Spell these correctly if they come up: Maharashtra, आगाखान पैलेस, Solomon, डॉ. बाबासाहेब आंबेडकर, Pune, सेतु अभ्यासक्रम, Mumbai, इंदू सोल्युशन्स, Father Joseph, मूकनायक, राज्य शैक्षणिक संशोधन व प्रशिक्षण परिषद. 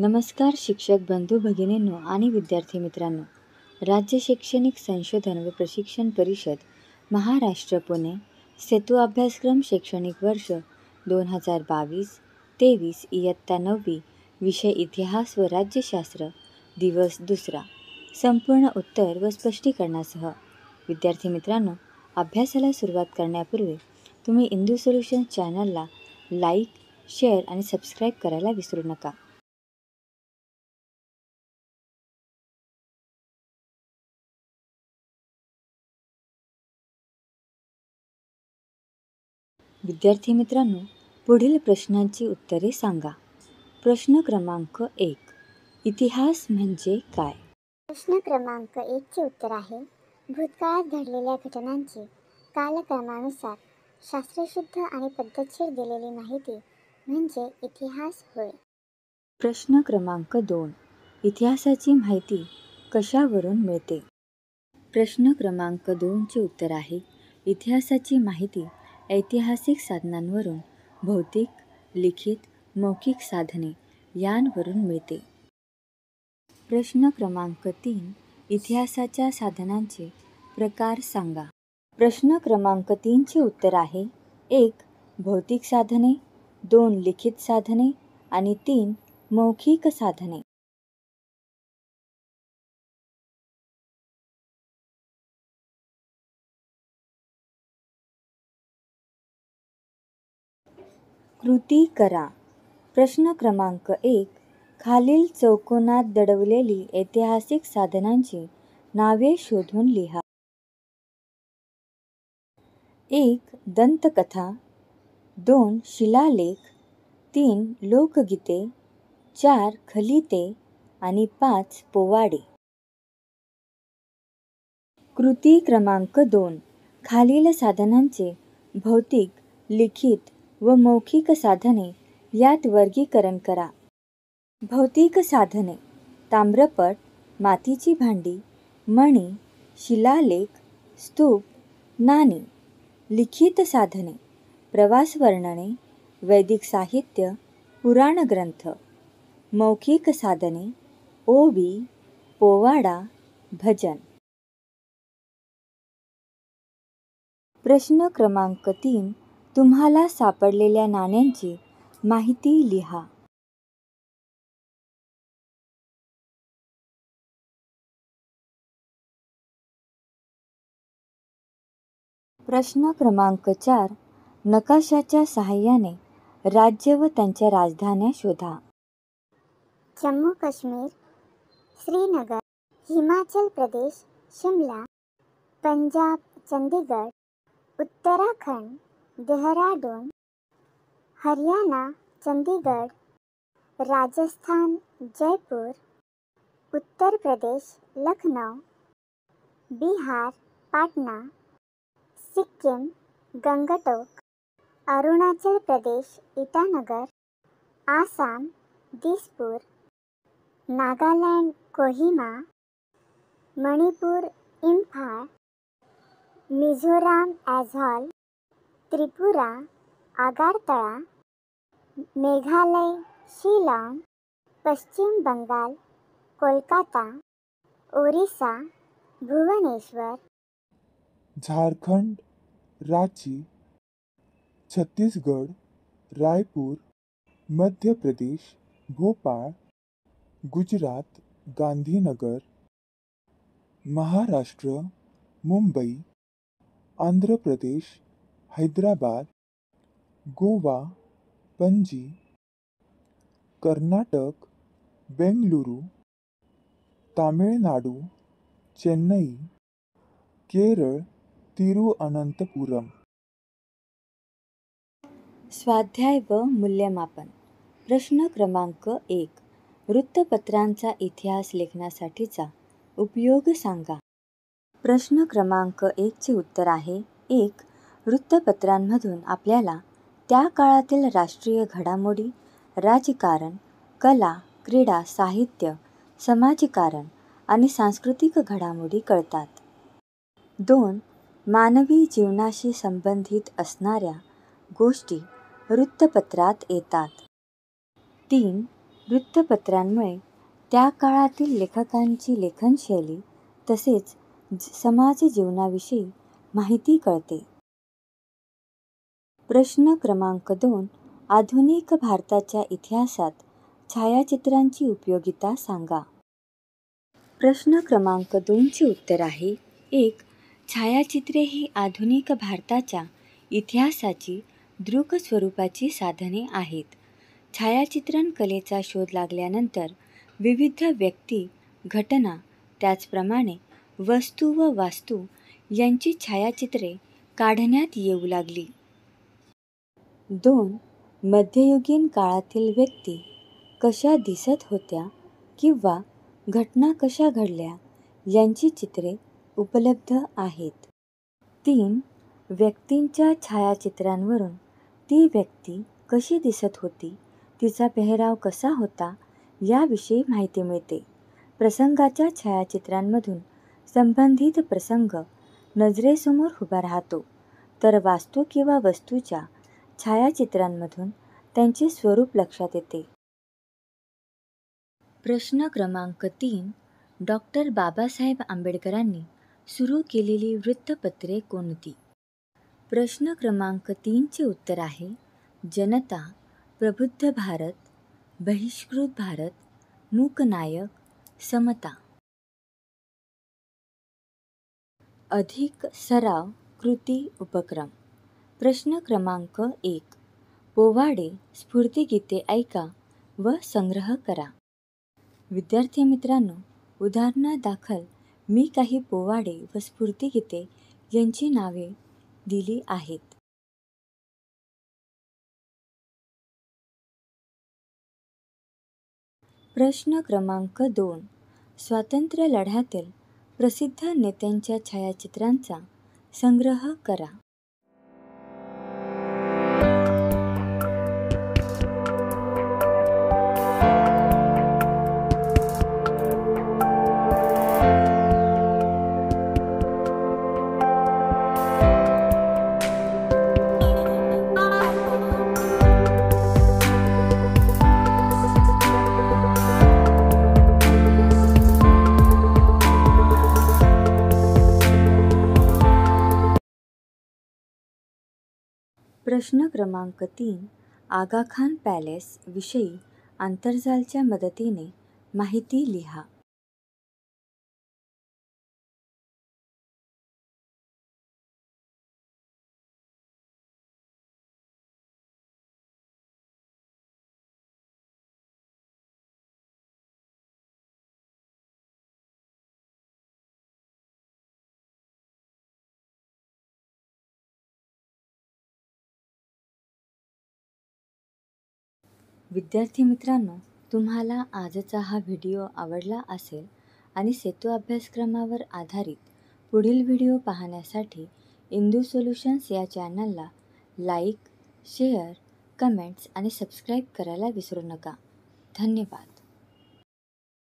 नमस्कार शिक्षक बंधू भगिनींनो आणि विद्यार्थी मित्रांनो, राज्य शैक्षणिक संशोधन व प्रशिक्षण परिषद महाराष्ट्र पुणे सेतु अभ्यासक्रम शैक्षणिक वर्ष 2022-23 इयत्ता 9वी विषय इतिहास व राज्यशास्त्र दिवस 2 संपूर्ण उत्तर व स्पष्टीकरणासह। विद्यार्थी मित्रांनो, अभ्यासाला सुरुवात करण्यापूर्वी तुम्ही इंदू सोल्युशन्स चॅनलला लाईक, शेअर आणि सबस्क्राइब करायला विसरू नका। विद्यार्थी मित्रांनो, पुढील प्रश्नांची उत्तरे सांगा। प्रश्न क्रमांक 1, इतिहास म्हणजे काय? प्रश्न क्रमांक 1 चे उत्तर आहे, भूतकाळात घडलेल्या घटनांची कालक्रमानुसार शास्त्रशुद्ध आणि पद्धतशीर दिलेली माहिती म्हणजे इतिहास होय। प्रश्न क्रमांक 2, इतिहासाची माहिती कशावरून मिळते? प्रश्न क्रमांक 2 चे उत्तर आहे, इतिहासाची माहिती ऐतिहासिक साधनांवरून, भौतिक, लिखित, मौखिक साधने यांवरून मिळते। प्रश्न क्रमांक 3, इतिहासाच्या साधनांचे प्रकार सांगा। प्रश्न क्रमांक 3 चे उत्तर आहे, 1 भौतिक साधने, 2 लिखित साधने आणि 3 मौखिक साधने। कृती करा। प्रश्न क्रमांक 1, खालील चौकोनात दडवलेली ऐतिहासिक साधनांची नावे शोधून लिहा। 1 दंतकथा, 2 शिलालेख, 3 लोकगीते, 4 खलिते आणि 5 पोवाडे। कृती क्रमांक 2, खालील साधनांचे भौतिक, लिखित व मौखिक साधने यात वर्गीकरण करा। भौतिक साधने: ताम्रपट, मातीची भांडी, मणी, शिलालेख, स्तूप, नाणी। लिखित साधने: प्रवास वर्णने, वैदिक साहित्य, पुराण ग्रंथ। मौखिक साधने: ओवी, पोवाडा, भजन। प्रश्न क्रमांक 3, तुम्हाला सापडलेल्या नाण्यांची माहिती लिहा। प्रश्न क्रमांक 4, नकाशाच्या सहाय्याने राज्य व त्यांच्या राजधान्या शोधा। जम्मू काश्मीर, श्रीनगर, हिमाचल प्रदेश, शिमला, पंजाब, चंदीगड, उत्तराखंड, देहरादून, हरियाणा, चंडीगढ़, राजस्थान, जयपुर, उत्तर प्रदेश, लखनऊ, बिहार, पाटना, सिक्किम, गंगटोक, अरुणाचल प्रदेश, ईटानगर, आसाम, दिसपुर, नागालैंड, कोहिमा, मणिपुर, इम्फाल, मिजोरम, ऐजॉल, त्रिपुरा, आगरतला, मेघालय, शिलांग, पश्चिम बंगाल, कोलकाता, ओडिशा, भुवनेश्वर, झारखंड, रांची, छत्तीसगढ़, रायपुर, मध्य प्रदेश, भोपाल, गुजरात, गांधीनगर, महाराष्ट्र, मुंबई, आंध्र प्रदेश, हैदराबाद, गोवा, पणजी, कर्नाटक, बेंगलुरु, तामिळनाडू, चेन्नई, केरळ, तिरुअनंतपुरम। स्वाध्याय व मूल्यमापन। प्रश्न क्रमांक 1, वृत्तपत्रांचा इतिहास लेखनासाठीचा उपयोग सांगा। प्रश्न क्रमांक 1 चे उत्तर आहे, 1 वृत्तपत्रांमधून आपल्याला त्या काळातील राष्ट्रीय घडामोडी, राजकारण, कला, क्रीडा, साहित्य, समाजकारण आणि सांस्कृतिक घडामोडी कळतात। 2 मानवी जीवनाशी संबंधित असणाऱ्या गोष्टी वृत्तपत्रात येतात। 3 वृत्तपत्रांमुळे त्या काळातील लेखकांची लेखनशैली तसेच समाज जीवनाविषयी माहिती कळते। प्रश्न क्रमांक 2, आधुनिक भारताच्या इतिहासात छायाचित्रांची उपयोगिता सांगा। प्रश्न क्रमांक 2 चे उत्तर आहे 1. छायाचित्रे ही आधुनिक भारताच्या इतिहासाची दृक स्वरूपाची साधने आहेत। छायाचित्रण कलेचा शोध लागल्यानंतर विविध व्यक्ती, घटना, त्याचप्रमाणे वस्तू व वास्तू यांची छायाचित्रे काढण्यात येऊ लागली। 2. मध्ययुगीन काळातील व्यक्ती कशा दिसत होत्या किंवा घटना कशा घडल्या यांची चित्रे उपलब्ध आहेत। 3. व्यक्तींच्या छायाचित्रांवरून ती व्यक्ती कशी दिसत होती, तिचा पेहराव कसा होता याविषयी माहिती मिळते। प्रसंगाच्या छायाचित्रांमधून संबंधित प्रसंग नजरेसमोर उभा राहतो, तर वास्तू किंवा वस्तूच्या छायाचित्रांमधून त्यांचे स्वरूप लक्षात येते। प्रश्न क्रमांक 3, डॉ. बाबासाहेब आंबेडकरांनी सुरू केलेली वृत्तपत्रे कोणती? प्रश्न क्रमांक 3 चे उत्तर आहे जनता, प्रबुद्ध भारत, बहिष्कृत भारत, मूकनायक, समता। अधिक सराव कृती उपक्रम। प्रश्न क्रमांक 1, पोवाडे, स्फूर्तिगीते ऐका व संग्रह करा। विद्यार्थी मित्रांनो, उदाहरणादाखल मी काही पोवाडे व स्फूर्तिगीते यांची नावे दिली आहेत। प्रश्न क्रमांक 2, स्वातंत्र्य लढ्यातील प्रसिद्ध नेत्यांच्या छायाचित्रांचा संग्रह करा। प्रश्न क्रमांक 3, आगाखान पैलेस विषयी आंतरजालच्या मदतीने माहिती लिहा। विद्यार्थी मित्रांनो, तुम्हाला आजचा हा व्हिडिओ आवडला असेल आणि सेतु अभ्यासक्रमावर आधारित पुढील व्हिडिओ पाहण्यासाठी इंदू सोल्युशन्स या चॅनलला लाईक, शेअर, कमेंट्स आणि सबस्क्राईब करायला विसरू नका। धन्यवाद।